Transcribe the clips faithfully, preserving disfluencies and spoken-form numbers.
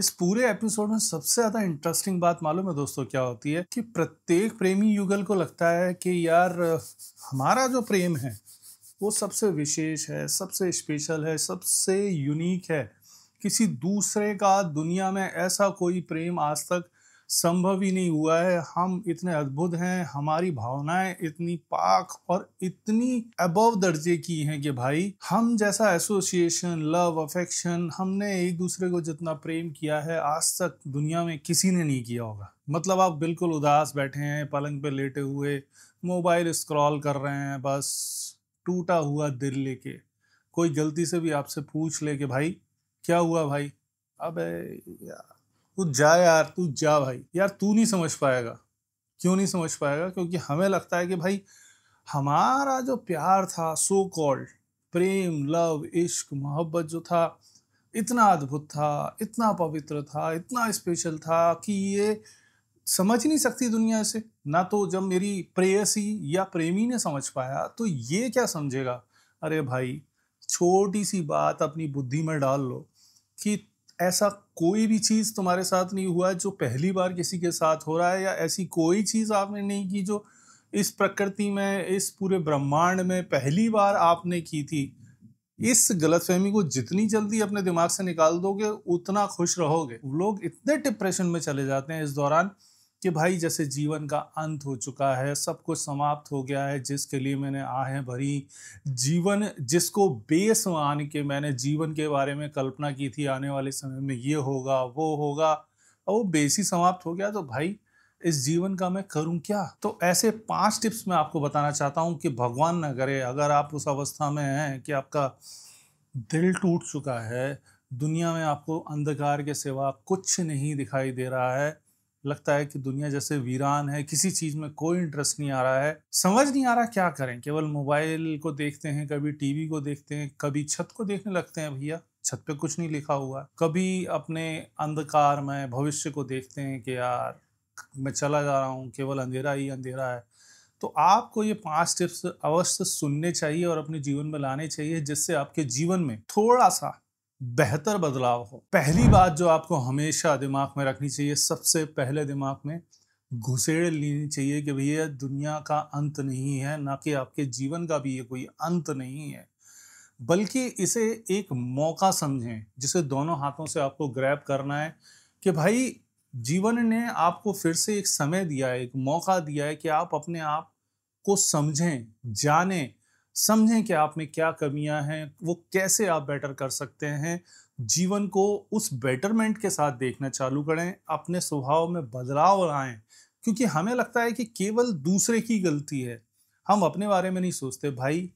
इस पूरे एपिसोड में सबसे ज्यादा इंटरेस्टिंग बात मालूम है दोस्तों क्या होती है कि प्रत्येक प्रेमी युगल को लगता है कि यार हमारा जो प्रेम है वो सबसे विशेष है, सबसे स्पेशल है, सबसे यूनिक है। किसी दूसरे का दुनिया में ऐसा कोई प्रेम आज तक संभव ही नहीं हुआ है। हम इतने अद्भुत हैं, हमारी भावनाएं इतनी पाक और इतनी अबव दर्जे की हैं कि भाई हम जैसा एसोसिएशन, लव, अफेक्शन, हमने एक दूसरे को जितना प्रेम किया है आज तक दुनिया में किसी ने नहीं किया होगा। मतलब आप बिल्कुल उदास बैठे हैं, पलंग पे लेटे हुए मोबाइल स्क्रॉल कर रहे हैं, बस टूटा हुआ दिल लेके। कोई गलती से भी आपसे पूछ ले कि भाई क्या हुआ भाई, अबे यार तू जा, यार तू जा भाई, यार तू नहीं समझ पाएगा। क्यों नहीं समझ पाएगा? क्योंकि हमें लगता है कि भाई हमारा जो प्यार था, सो कॉल्ड प्रेम, लव, इश्क, मोहब्बत जो था, इतना अद्भुत था, इतना पवित्र था, इतना स्पेशल था कि ये समझ नहीं सकती दुनिया से। ना तो जब मेरी प्रेयसी या प्रेमी ने समझ पाया तो ये क्या समझेगा। अरे भाई छोटी सी बात अपनी बुद्धि में डाल लो कि ऐसा कोई भी चीज़ तुम्हारे साथ नहीं हुआ जो पहली बार किसी के साथ हो रहा है, या ऐसी कोई चीज़ आपने नहीं की जो इस प्रकृति में, इस पूरे ब्रह्मांड में पहली बार आपने की थी। इस गलतफहमी को जितनी जल्दी अपने दिमाग से निकाल दोगे उतना खुश रहोगे। लोग इतने डिप्रेशन में चले जाते हैं इस दौरान कि भाई जैसे जीवन का अंत हो चुका है, सब कुछ समाप्त हो गया है, जिसके लिए मैंने आहें भरी, जीवन जिसको बेस मान के मैंने जीवन के बारे में कल्पना की थी, आने वाले समय में ये होगा वो होगा, और वो बेस ही समाप्त हो गया, तो भाई इस जीवन का मैं करूं क्या। तो ऐसे पांच टिप्स मैं आपको बताना चाहता हूं कि भगवान ना करे अगर आप उस अवस्था में हैं कि आपका दिल टूट चुका है, दुनिया में आपको अंधकार के सिवा कुछ नहीं दिखाई दे रहा है, लगता है कि दुनिया जैसे वीरान है, किसी चीज़ में कोई इंटरेस्ट नहीं आ रहा है, समझ नहीं आ रहा क्या करें, केवल मोबाइल को देखते हैं, कभी टीवी को देखते हैं, कभी छत को देखने लगते हैं, भैया छत पे कुछ नहीं लिखा हुआ, कभी अपने अंधकार में भविष्य को देखते हैं कि यार मैं चला जा रहा हूँ, केवल अंधेरा ही अंधेरा है। तो आपको ये पाँच टिप्स अवश्य सुनने चाहिए और अपने जीवन में लाने चाहिए, जिससे आपके जीवन में थोड़ा सा बेहतर बदलाव हो। पहली बात जो आपको हमेशा दिमाग में रखनी चाहिए, सबसे पहले दिमाग में घुसेड़ लेनी चाहिए कि भैया दुनिया का अंत नहीं है, ना कि आपके जीवन का भी ये कोई अंत नहीं है, बल्कि इसे एक मौका समझें जिसे दोनों हाथों से आपको ग्रैब करना है कि भाई जीवन ने आपको फिर से एक समय दिया है, एक मौका दिया है कि आप अपने आप को समझें, जानें, समझें कि आप में क्या कमियां हैं, वो कैसे आप बेटर कर सकते हैं। जीवन को उस बेटरमेंट के साथ देखना चालू करें, अपने स्वभाव में बदलाव लाएं, क्योंकि हमें लगता है कि केवल दूसरे की गलती है, हम अपने बारे में नहीं सोचते। भाई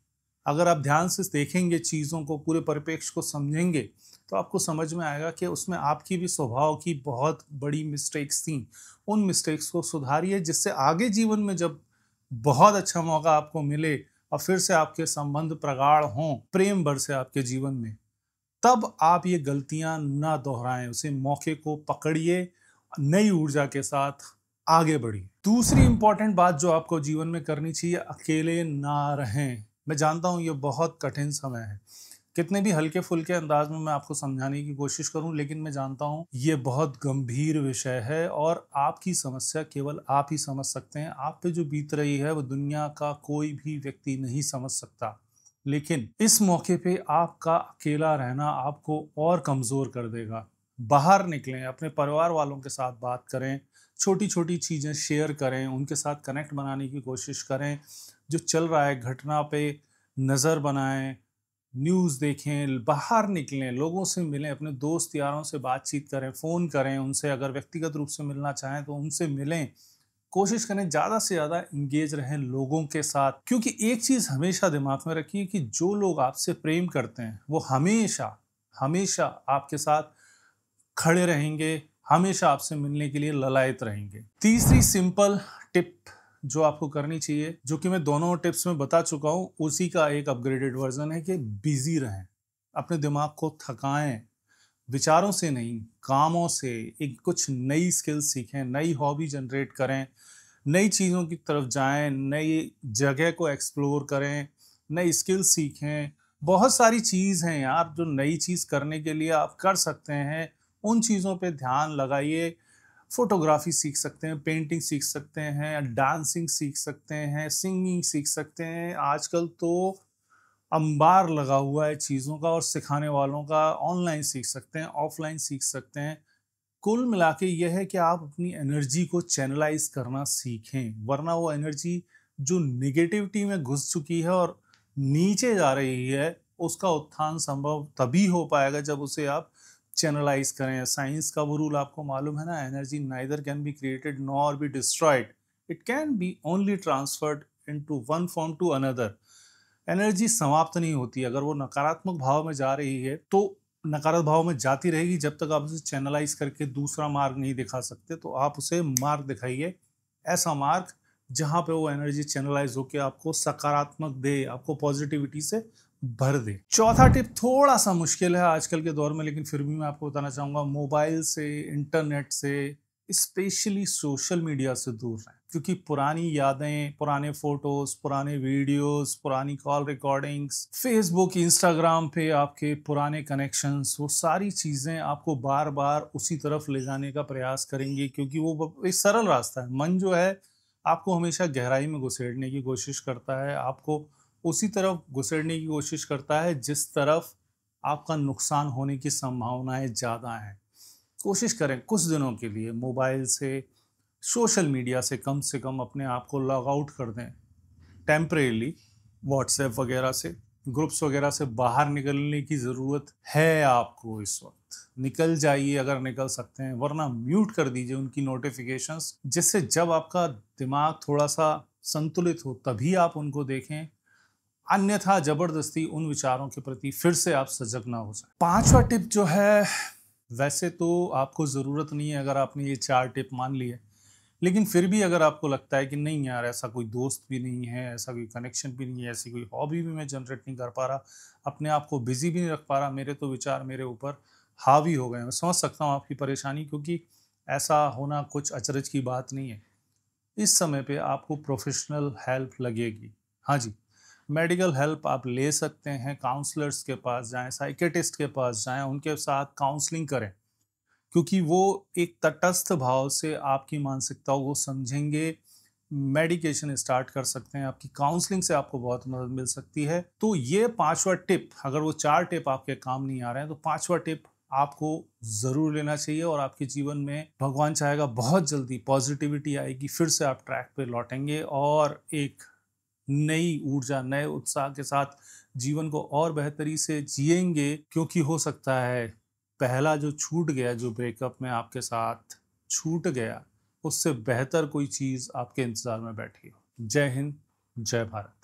अगर आप ध्यान से देखेंगे चीज़ों को, पूरे परिप्रेक्ष्य को समझेंगे, तो आपको समझ में आएगा कि उसमें आपकी भी स्वभाव की बहुत बड़ी मिस्टेक्स थी। उन मिस्टेक्स को सुधारिए, जिससे आगे जीवन में जब बहुत अच्छा मौका आपको मिले और फिर से आपके संबंध प्रगाढ़ हों, प्रेम बरसे आपके जीवन में, तब आप ये गलतियां ना दोहराएं। उसे मौके को पकड़िए, नई ऊर्जा के साथ आगे बढ़िए। दूसरी इंपॉर्टेंट बात जो आपको जीवन में करनी चाहिए, अकेले ना रहें। मैं जानता हूं ये बहुत कठिन समय है, कितने भी हल्के फुल्के अंदाज में मैं आपको समझाने की कोशिश करूं, लेकिन मैं जानता हूं ये बहुत गंभीर विषय है और आपकी समस्या केवल आप ही समझ सकते हैं। आप पे जो बीत रही है वो दुनिया का कोई भी व्यक्ति नहीं समझ सकता, लेकिन इस मौके पे आपका अकेला रहना आपको और कमज़ोर कर देगा। बाहर निकलें, अपने परिवार वालों के साथ बात करें, छोटी छोटी चीज़ें शेयर करें, उनके साथ कनेक्ट बनाने की कोशिश करें, जो चल रहा है घटना पर नज़र बनाएँ, न्यूज़ देखें, बाहर निकलें, लोगों से मिलें, अपने दोस्त यारों से बातचीत करें, फ़ोन करें उनसे, अगर व्यक्तिगत रूप से मिलना चाहें तो उनसे मिलें, कोशिश करें ज़्यादा से ज़्यादा इंगेज रहें लोगों के साथ। क्योंकि एक चीज़ हमेशा दिमाग में रखिए कि जो लोग आपसे प्रेम करते हैं वो हमेशा हमेशा आपके साथ खड़े रहेंगे, हमेशा आपसे मिलने के लिए ललायत रहेंगे। तीसरी सिंपल टिप जो आपको करनी चाहिए, जो कि मैं दोनों टिप्स में बता चुका हूँ, उसी का एक अपग्रेडेड वर्जन है कि बिजी रहें, अपने दिमाग को थकाएं, विचारों से नहीं कामों से। एक कुछ नई स्किल सीखें, नई हॉबी जनरेट करें, नई चीज़ों की तरफ जाएं, नई जगह को एक्सप्लोर करें, नई स्किल सीखें। बहुत सारी चीज़ हैं यार जो नई चीज़ करने के लिए आप कर सकते हैं, उन चीज़ों पे ध्यान लगाइए। फोटोग्राफी सीख सकते हैं, पेंटिंग सीख सकते हैं, डांसिंग सीख सकते हैं, सिंगिंग सीख सकते हैं। आजकल तो अंबार लगा हुआ है चीज़ों का और सिखाने वालों का। ऑनलाइन सीख सकते हैं, ऑफलाइन सीख सकते हैं। कुल मिला के यह है कि आप अपनी एनर्जी को चैनलाइज करना सीखें, वरना वो एनर्जी जो नेगेटिविटी में घुस चुकी है और नीचे जा रही है उसका उत्थान संभव तभी हो पाएगा जब उसे आप चैनलाइज करें। साइंस का वो रूल आपको मालूम है ना, energy neither can be created nor be destroyed, it can be only transferred into one form to another. Energy समाप्त नहीं होती, अगर वो नकारात्मक भाव में जा रही है तो नकारात्मक भाव में जाती रहेगी जब तक आप उसे चैनलाइज करके दूसरा मार्ग नहीं दिखा सकते। तो आप उसे मार्ग दिखाइए, ऐसा मार्ग जहाँ पे वो एनर्जी चैनलाइज होके आपको सकारात्मक दे, आपको पॉजिटिविटी से भर दे। चौथा टिप थोड़ा सा मुश्किल है आजकल के दौर में, लेकिन फिर भी मैं आपको बताना चाहूँगा, मोबाइल से, इंटरनेट से, स्पेशली सोशल मीडिया से दूर रहें। क्योंकि पुरानी यादें, पुराने फोटोज़, पुराने वीडियोस, पुरानी कॉल रिकॉर्डिंग्स, फेसबुक, इंस्टाग्राम पे आपके पुराने कनेक्शंस, वो सारी चीज़ें आपको बार बार उसी तरफ ले जाने का प्रयास करेंगी। क्योंकि वो एक सरल रास्ता है, मन जो है आपको हमेशा गहराई में घुसेड़ने की कोशिश करता है, आपको उसी तरफ घुसेड़ने की कोशिश करता है जिस तरफ आपका नुकसान होने की संभावनाएं ज़्यादा हैं। कोशिश करें कुछ दिनों के लिए मोबाइल से, सोशल मीडिया से कम से कम अपने आप को लॉग आउट कर दें टेम्परेली। व्हाट्सएप वगैरह से, ग्रुप्स वगैरह से बाहर निकलने की ज़रूरत है आपको। इस वक्त निकल जाइए अगर निकल सकते हैं, वरना म्यूट कर दीजिए उनकी नोटिफिकेशंस, जिससे जब आपका दिमाग थोड़ा सा संतुलित हो तभी आप उनको देखें, अन्यथा ज़बरदस्ती उन विचारों के प्रति फिर से आप सजग ना हो जाए। पांचवा टिप जो है, वैसे तो आपको ज़रूरत नहीं है अगर आपने ये चार टिप मान लिए, लेकिन फिर भी अगर आपको लगता है कि नहीं यार ऐसा कोई दोस्त भी नहीं है, ऐसा कोई कनेक्शन भी नहीं है, ऐसी कोई हॉबी भी मैं जनरेट नहीं कर पा रहा, अपने आप को बिजी भी नहीं रख पा रहा, मेरे तो विचार मेरे ऊपर हावी हो गए, मैं समझ सकता हूँ आपकी परेशानी, क्योंकि ऐसा होना कुछ अचरज की बात नहीं है। इस समय पर आपको प्रोफेशनल हेल्प लगेगी। हाँ जी, मेडिकल हेल्प आप ले सकते हैं, काउंसलर्स के पास जाएं, साइकेट्रिस्ट के पास जाएं, उनके साथ काउंसलिंग करें, क्योंकि वो एक तटस्थ भाव से आपकी मानसिकता को समझेंगे। मेडिकेशन स्टार्ट कर सकते हैं, आपकी काउंसलिंग से आपको बहुत मदद मिल सकती है। तो ये पांचवा टिप, अगर वो चार टिप आपके काम नहीं आ रहे हैं तो पांचवा टिप आपको ज़रूर लेना चाहिए और आपके जीवन में भगवान चाहेगा बहुत जल्दी पॉजिटिविटी आएगी, फिर से आप ट्रैक पर लौटेंगे और एक नई ऊर्जा, नए उत्साह के साथ जीवन को और बेहतरी से जिएंगे। क्योंकि हो सकता है पहला जो छूट गया, जो ब्रेकअप में आपके साथ छूट गया, उससे बेहतर कोई चीज़ आपके इंतज़ार में बैठी हो। जय हिंद, जय भारत।